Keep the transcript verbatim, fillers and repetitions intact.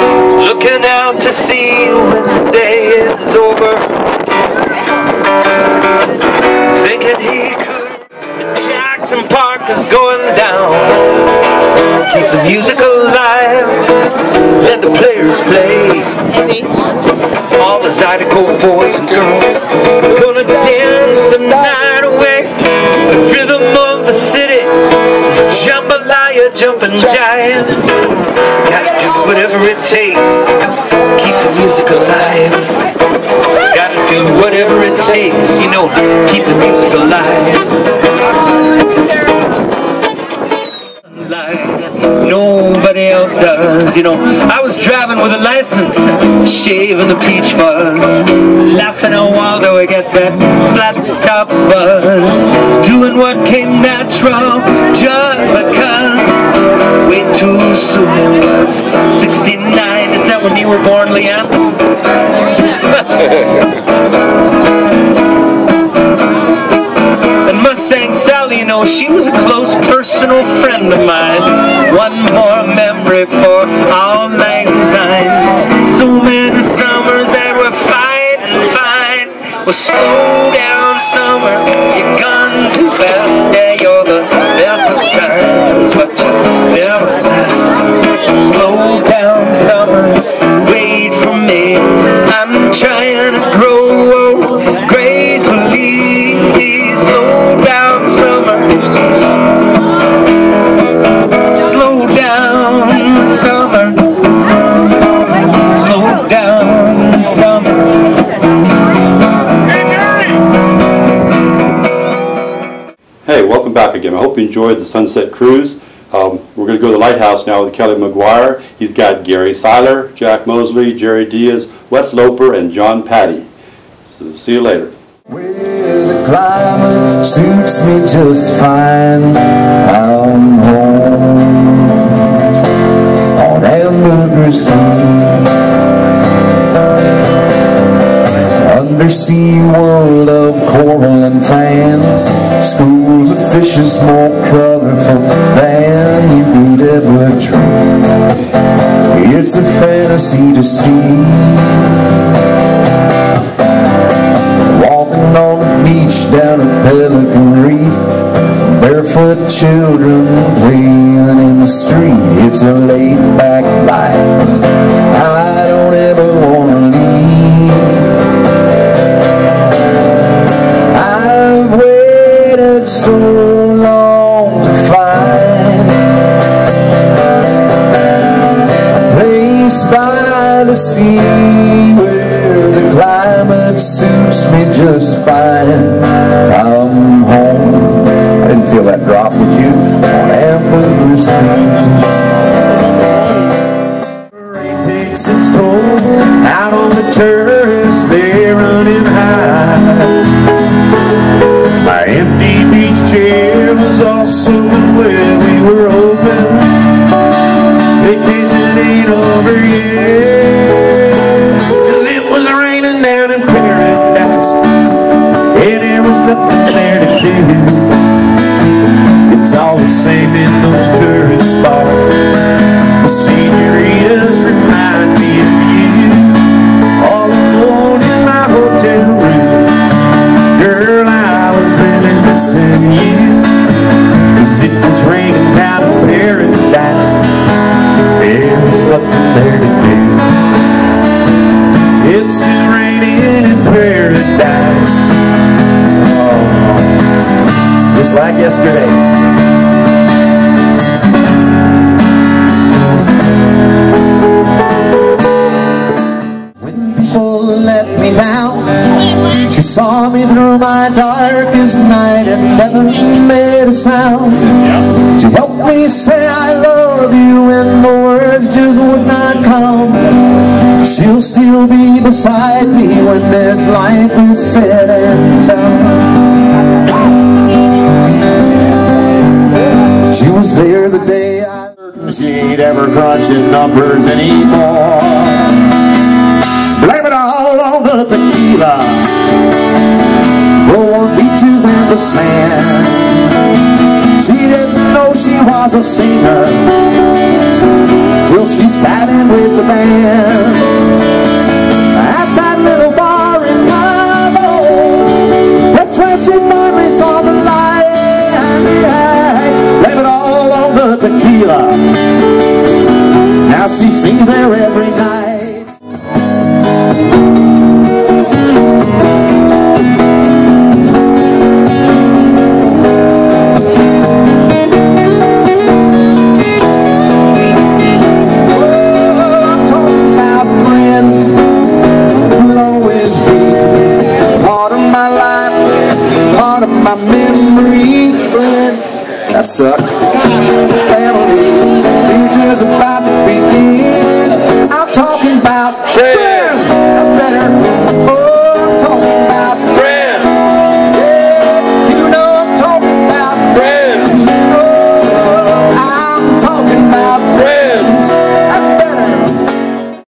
looking out to see when the day is over, thinking he could. Jackson Park is going down. Keep the music alive, let the players play. All the Zydeco boys and girls gonna dance the night away. The rhythm of the city is jambalaya, jumping jive. Gotta do whatever it takes to keep the music alive. Gotta do whatever it takes, you know, to keep the music alive. Nobody else does, you know. I was driving with a license, shaving the peach fuzz, laughing at Waldo, I got that flat top buzz, doing what came natural just because. Way too soon it was sixty-nine, is that when you were born, Leon? And Mustang Sally, you know, she was a close personal friend of mine. One more memory for auld lang syne. So many summers that were fine and fine. Well, slow down, summer, you've gone too fast. Yeah, you're the best of times, but you never last. Slow down, summer, wait for me. I'm trying to grow old gracefully. Slow down, summer. Back again. I hope you enjoyed the Sunset Cruise. Um, we're going to go to the Lighthouse now with Kelly McGuire. He's got Gary Seiler, Jack Mosley, Jerry Diaz, Wes Loper, and John Patty. So see you later. Well, the climate suits me just fine. I'm home on Hamburger's Key, undersea world of coral and fans. Schools of fishes more colorful than you could ever dream. It's a fantasy to see. Walking on the beach down at Pelican Reef, barefoot children playing in the street. It's a laid-back life. I don't ever want to leave. So long to find a place by the sea where the climate suits me just fine. I'm home. I didn't feel that drop with you on Amber's Key. Rain takes its toll out on the terrace, they're running high. My empty beach chair was also where we were hoping. Vacation ain't over yet, 'cause it was raining down in paradise, and there was nothing there to do. It's all the same in those tourist spots. The senoritas remind me of you. All alone in my hotel room, girl, I really missing you, 'cause it was raining down in paradise. There was nothing there to do. It's still raining in paradise, oh, just like yesterday. When people let me down, she saw me through my darkest night and never made a sound. She helped me say I love you when the words just would not come. She'll still be beside me when this life is said and done. She was there the day I heard she'd ever crunch in numbers anymore. Blame it all on the tequila, rolling beaches and the sand. She didn't know she was a singer till she sat in with the band at that little bar in Mabo. That's where she finally saw the light, blame it all on the tequila. Now she sings there every night. That sucked. Family, future's about to begin. I'm talking about.